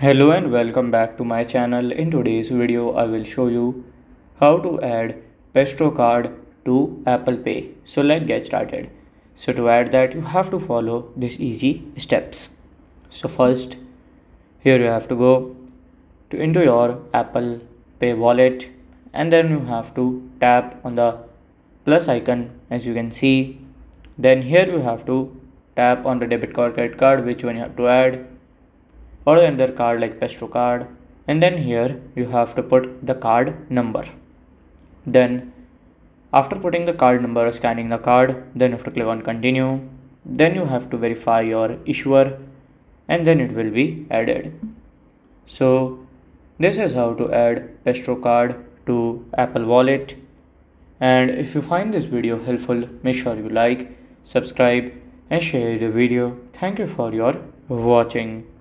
Hello and welcome back to my channel. In today's video I will show you how to add Presto card to Apple Pay. So let's get started. So to add that you have to follow these easy steps. So first here you have to go into your Apple Pay wallet and then you have to tap on the plus icon as you can see. Then here you have to tap on the debit card, credit card, which one you have to add, or another card like Presto card, and then here you have to put the card number. Then after putting the card number, scanning the card, then you have to click on continue. Then you have to verify your issuer and then it will be added. So this is how to add Presto card to Apple Wallet. And if you find this video helpful, make sure you like, subscribe and share the video. Thank you for your watching.